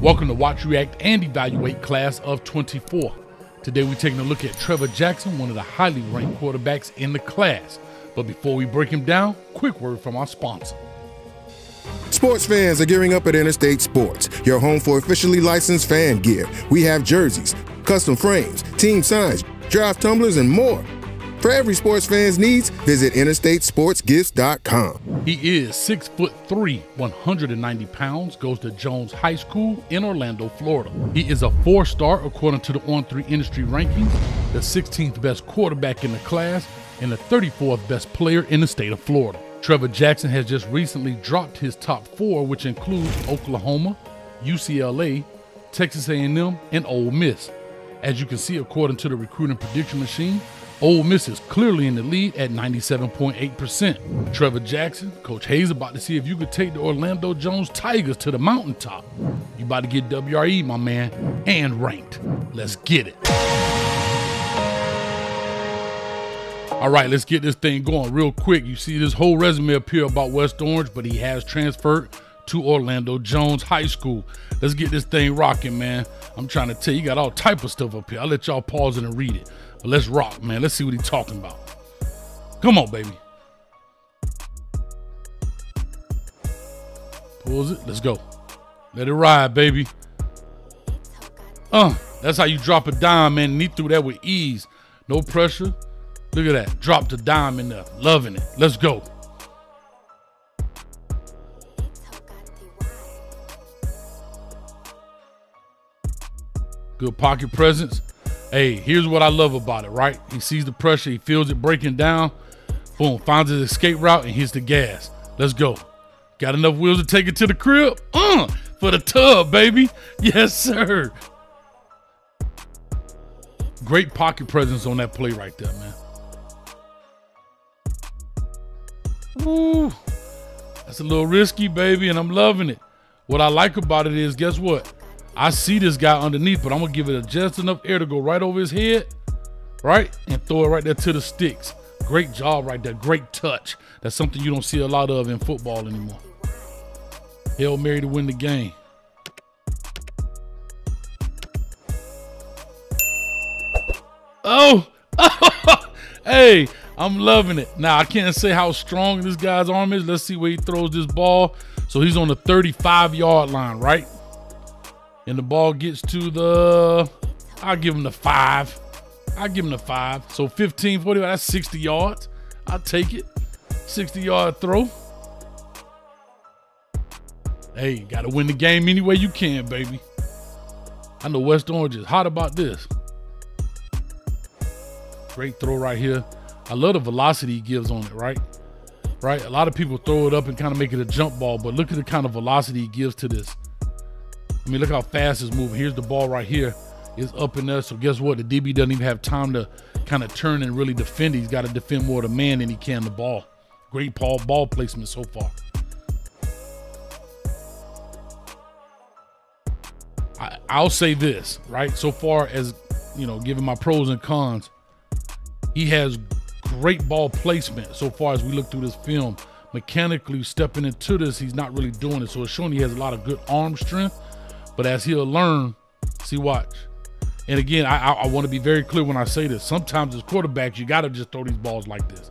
Welcome to Watch, React, and Evaluate Class of 24. Today we're taking a look at Trevor Jackson, one of the highly ranked quarterbacks in the class. But before we break him down, quick word from our sponsor. Sports fans are gearing up at Interstate Sports, your home for officially licensed fan gear. We have jerseys, custom frames, team signs, draft tumblers, and more. For every sports fan's needs, visit interstatesportsgifts.com. He is 6'3", 190 pounds, goes to Jones High School in Orlando, Florida. He is a four-star according to the On3 industry rankings, the 16th best quarterback in the class, and the 34th best player in the state of Florida. Trevor Jackson has just recently dropped his top four, which includes Oklahoma, UCLA, Texas A&M, and Ole Miss. As you can see, according to the recruiting prediction machine, Ole Miss is clearly in the lead at 97.8%. Trevor Jackson, Coach Hayes about to see if you could take the Orlando Jones Tigers to the mountaintop. You about to get WRE, my man, and ranked. Let's get it. All right, let's get this thing going real quick. You see this whole resume up here about West Orange, but he has transferred to Orlando Jones High School. Let's get this thing rocking, man. I'm trying to tell you, you got all type of stuff up here. I'll let y'all pause it and read it. But let's rock, man. Let's see what he's talking about. Come on, baby. Pulls it. Let's go. Let it ride, baby. That's how you drop a dime, man. And he threw that with ease. No pressure. Look at that. Dropped a dime in there. Loving it. Let's go. Good pocket presence. Hey, here's what I love about it, right? He sees the pressure, he feels it breaking down. Boom, finds his escape route and hits the gas. Let's go. Got enough wheels to take it to the crib? For the tub, baby. Yes, sir. Great pocket presence on that play right there, man. Ooh, that's a little risky, baby, and I'm loving it. What I like about it is, guess what? I see this guy underneath, but I'm going to give it just enough air to go right over his head, right? And throw it right there to the sticks. Great job right there. Great touch. That's something you don't see a lot of in football anymore. Hail Mary to win the game. Oh, hey, I'm loving it. Now, I can't say how strong this guy's arm is. Let's see where he throws this ball. So he's on the 35-yard line, right? And the ball gets to the, I'll give him the 5. I'll give him the 5. So 15, 40, that's 60 yards. I'll take it. 60-yard throw. Hey, you got to win the game any way you can, baby. I know West Orange is hot about this. Great throw right here. I love the velocity he gives on it, right? Right? A lot of people throw it up and kind of make it a jump ball, but look at the kind of velocity he gives to this. I mean, look how fast it's moving. Here's the ball right here. It's up in there. So guess what? The DB doesn't even have time to kind of turn and really defend. He's got to defend more the man than he can the ball. Great ball placement so far. I'll say this, right? So far as, you know, giving my pros and cons, he has great ball placement so far as we look through this film. Mechanically stepping into this, he's not really doing it. So it's showing he has a lot of good arm strength. But as he'll learn, see, watch. And again, I want to be very clear when I say this. Sometimes as quarterbacks, you got to just throw these balls like this.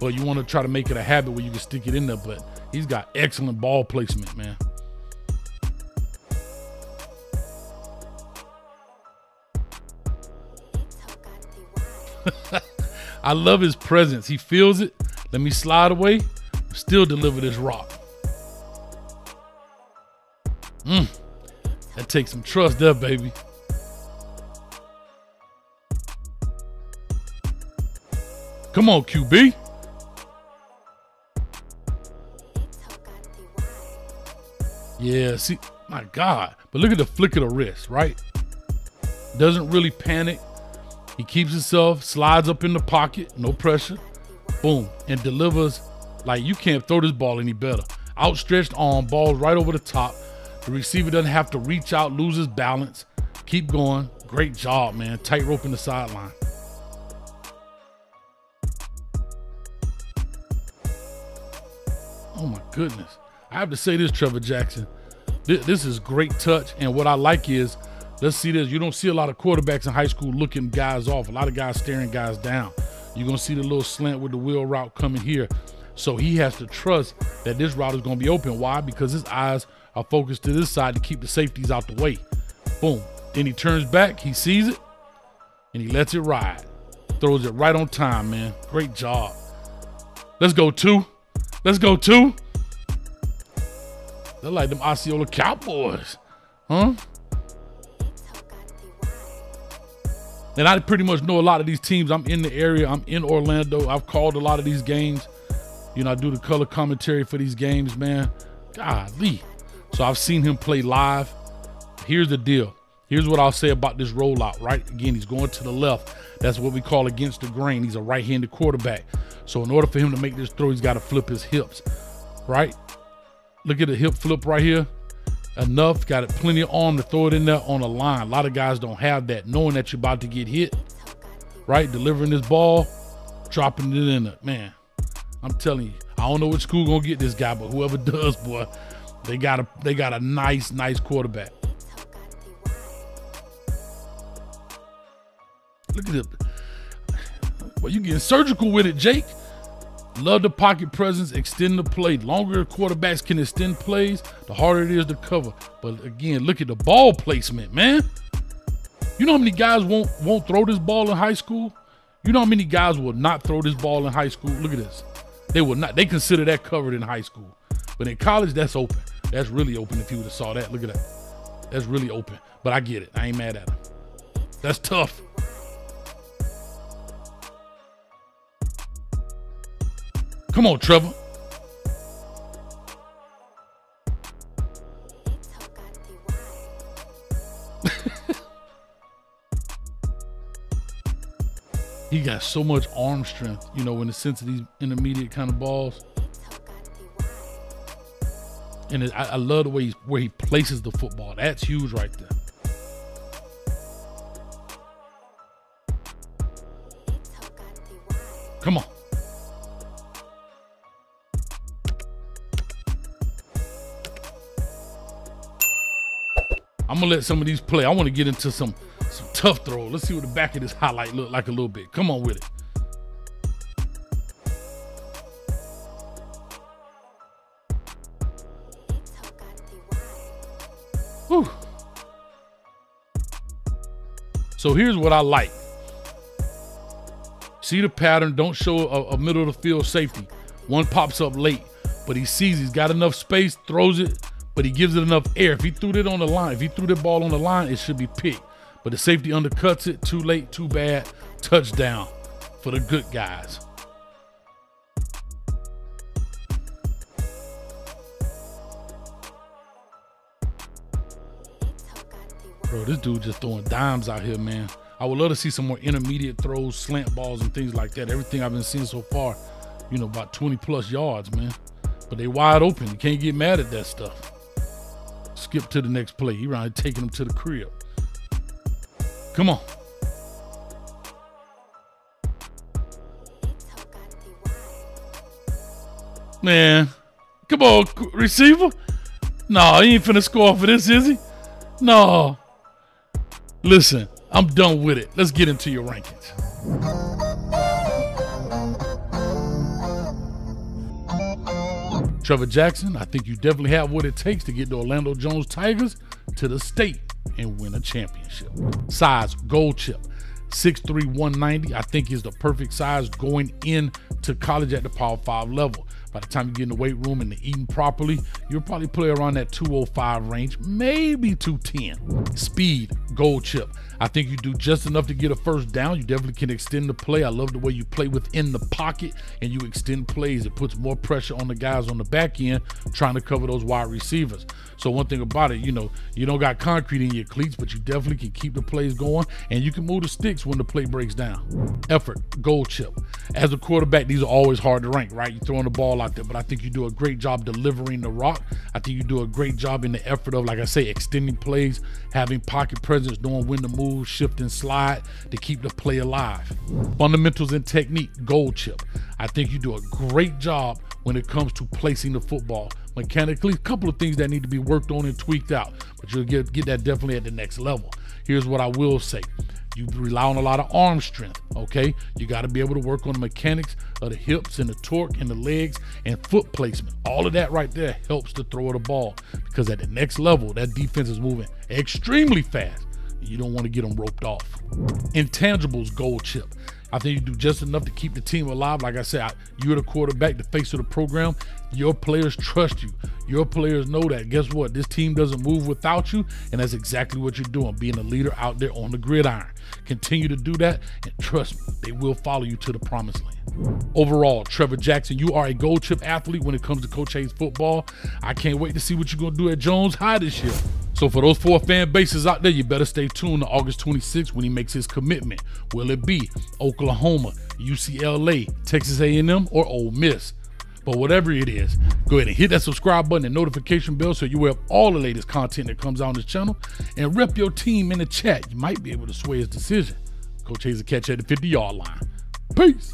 But you want to try to make it a habit where you can stick it in there. But he's got excellent ball placement, man. I love his presence. He feels it. Let me slide away. Still deliver this rock. That takes some trust there, baby. Come on, QB. Yeah, see, my God. But look at the flick of the wrist, right? Doesn't really panic. He keeps himself, slides up in the pocket, no pressure. Boom, and delivers like you can't throw this ball any better. Outstretched arm, balls right over the top. The receiver doesn't have to reach out, lose his balance. Keep going. Great job, man. Tight rope in the sideline. Oh, my goodness. I have to say this, Trevor Jackson. This is great touch. And what I like is, let's see this. You don't see a lot of quarterbacks in high school looking guys off. A lot of guys staring guys down. You're going to see the little slant with the wheel route coming here. So he has to trust that this route is going to be open. Why? Because his eyes are focused to this side to keep the safeties out the way. Boom. Then he turns back. He sees it. And he lets it ride. Throws it right on time, man. Great job. Let's go two. Let's go two. They're like them Osceola Cowboys. Huh? And I pretty much know a lot of these teams. I'm in the area. I'm in Orlando. I've called a lot of these games. You know, I do the color commentary for these games, man. Golly. So I've seen him play live. Here's the deal. Here's what I'll say about this rollout, right? Again, he's going to the left. That's what we call against the grain. He's a right-handed quarterback. So in order for him to make this throw, he's got to flip his hips, right? Look at the hip flip right here. Enough, got it, plenty of arm to throw it in there on a line. A lot of guys don't have that, knowing that you're about to get hit, right? Delivering this ball, dropping it in there. Man, I'm telling you, I don't know which school gonna get this guy, but whoever does, boy, they got a nice quarterback. Look at it. Well, you getting surgical with it, Jake. Love the pocket presence, extend the play. Longer quarterbacks can extend plays, the harder it is to cover. But again, look at the ball placement, man. You know how many guys won't throw this ball in high school? You know how many guys will not throw this ball in high school? Look at this. They will not. They consider that covered in high school. But in college, that's open. That's really open if you would have saw that. Look at that. That's really open. But I get it. I ain't mad at him. That's tough. Come on, Trevor. He got so much arm strength, you know, in the sense of these intermediate kind of balls. And I love the way where he places the football. That's huge right there. Come on. I'm gonna let some of these play. I want to get into some tough throws. Let's see what the back of this highlight look like a little bit. Come on with it. Whew. So here's what I like. See the pattern. Don't show a middle of the field safety. One pops up late, but he sees he's got enough space, throws it. But he gives it enough air. If he threw it on the line, if he threw the ball on the line, it should be picked. But the safety undercuts it. Too late, too bad. Touchdown for the good guys. Bro, this dude just throwing dimes out here, man. I would love to see some more intermediate throws, slant balls, and things like that. Everything I've been seeing so far, you know, about 20-plus yards, man. But they wide open. You can't get mad at that stuff. Skip to the next play. He around taking them to the crib. Come on. Man. Come on, receiver. No, he ain't finna score for this, is he? No. Listen, I'm done with it. Let's get into your rankings. Trevor Jackson, I think you definitely have what it takes to get the Orlando Jones Tigers to the state and win a championship. Size, gold chip, 6'3", 190, I think is the perfect size going into college at the Power 5 level. By the time you get in the weight room and eating properly, you'll probably play around that 205 range, maybe 210. Speed, gold chip. I think you do just enough to get a first down. You definitely can extend the play. I love the way you play within the pocket and you extend plays. It puts more pressure on the guys on the back end trying to cover those wide receivers. So one thing about it, you know, you don't got concrete in your cleats, but you definitely can keep the plays going and you can move the sticks when the play breaks down. Effort, gold chip. As a quarterback, these are always hard to rank, right? You're throwing the ball out there, but I think you do a great job delivering the rock. I think you do a great job in the effort of, like I say, extending plays, having pocket presence, knowing when to move, shift and slide to keep the play alive. Fundamentals and technique, gold chip. I think you do a great job when it comes to placing the football, mechanically. A couple of things that need to be worked on and tweaked out, but you'll get that definitely at the next level. Here's what I will say. You rely on a lot of arm strength, okay? You gotta be able to work on the mechanics of the hips and the torque and the legs and foot placement. All of that right there helps to throw the ball, because at the next level, that defense is moving extremely fast. You don't wanna get them roped off. Intangibles, gold chip. I think you do just enough to keep the team alive. Like I said, you're the quarterback, the face of the program. Your players trust you. Your players know that. Guess what? This team doesn't move without you, and that's exactly what you're doing, being a leader out there on the gridiron. Continue to do that, and trust me, they will follow you to the promised land. Overall, Trevor Jackson, you are a gold chip athlete when it comes to Coach Hayes football. I can't wait to see what you're going to do at Jones High this year. So for those four fan bases out there, you better stay tuned to August 26th when he makes his commitment. Will it be Oklahoma, UCLA, Texas A&M, or Ole Miss? But whatever it is, go ahead and hit that subscribe button and notification bell so you're aware of all the latest content that comes out on this channel, and rep your team in the chat. You might be able to sway his decision. Coach Hayes will catch you at the 50-yard line. Peace.